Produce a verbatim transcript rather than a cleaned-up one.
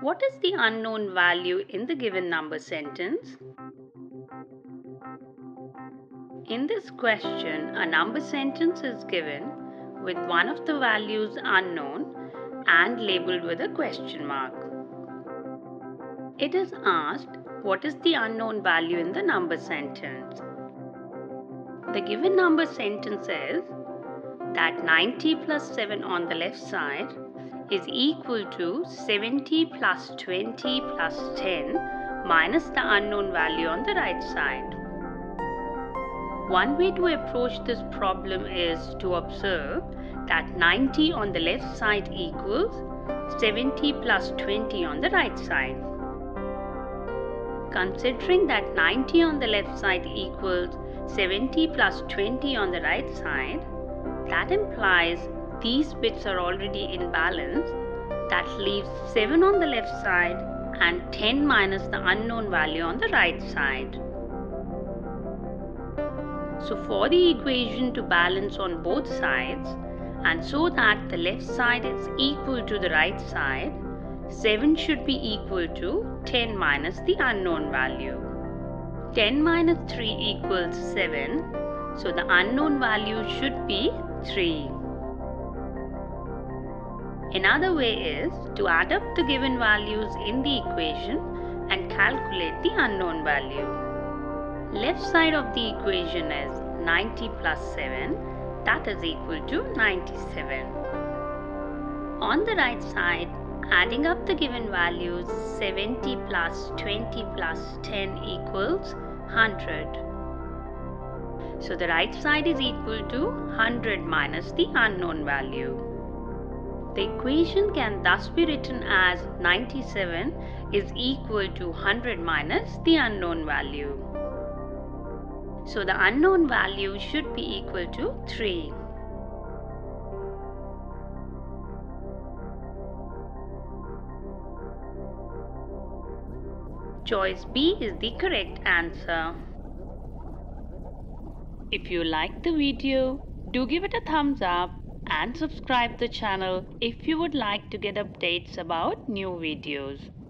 What is the unknown value in the given number sentence? In this question, a number sentence is given with one of the values unknown and labeled with a question mark. It is asked, what is the unknown value in the number sentence? The given number sentence is that ninety plus seven on the left side is equal to seventy plus twenty plus ten minus the unknown value on the right side. One way to approach this problem is to observe that ninety on the left side equals seventy plus twenty on the right side. Considering that ninety on the left side equals seventy plus twenty on the right side, that implies these bits are already in balance. That leaves seven on the left side and ten minus the unknown value on the right side. So for the equation to balance on both sides, and so that the left side is equal to the right side, seven should be equal to ten minus the unknown value. ten minus three equals seven, so the unknown value should be three. Another way is to add up the given values in the equation and calculate the unknown value. Left side of the equation is ninety plus seven, that is equal to ninety-seven. On the right side, adding up the given values, seventy plus twenty plus ten equals one hundred. So the right side is equal to one hundred minus the unknown value. The equation can thus be written as ninety-seven is equal to one hundred minus the unknown value. So the unknown value should be equal to three. Choice B is the correct answer. If you like the video, do give it a thumbs up and subscribe the channel if you would like to get updates about new videos.